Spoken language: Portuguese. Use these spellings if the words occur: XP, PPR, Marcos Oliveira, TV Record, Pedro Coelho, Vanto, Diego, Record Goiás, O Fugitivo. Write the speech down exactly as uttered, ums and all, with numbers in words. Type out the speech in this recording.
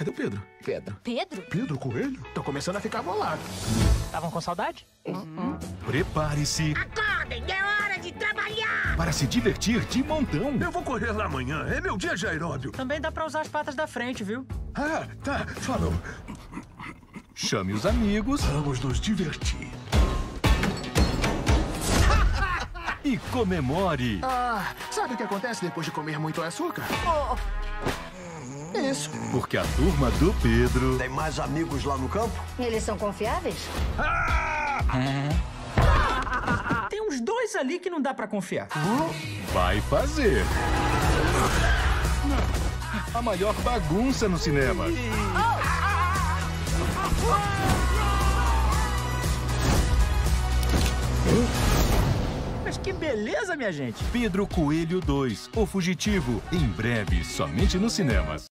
Cadê o Pedro? Pedro. Pedro? Pedro Coelho? Tô começando a ficar bolado. Estavam com saudade? Uhum. Prepare-se. Acordem, é hora de trabalhar. Para se divertir de montão. Eu vou correr lá amanhã, é meu dia de aeróbio. Também dá pra usar as patas da frente, viu? Ah, tá, falou. Chame os amigos. Vamos nos divertir. E comemore. Ah, sabe o que acontece depois de comer muito açúcar? Oh. Isso. Porque a turma do Pedro... Tem mais amigos lá no campo? Eles são confiáveis? Ah! Ah! Tem uns dois ali que não dá pra confiar. Vai fazer. A maior bagunça no cinema. Mas que beleza, minha gente. Pedro Coelho dois, O Fugitivo. Em breve, somente nos cinemas.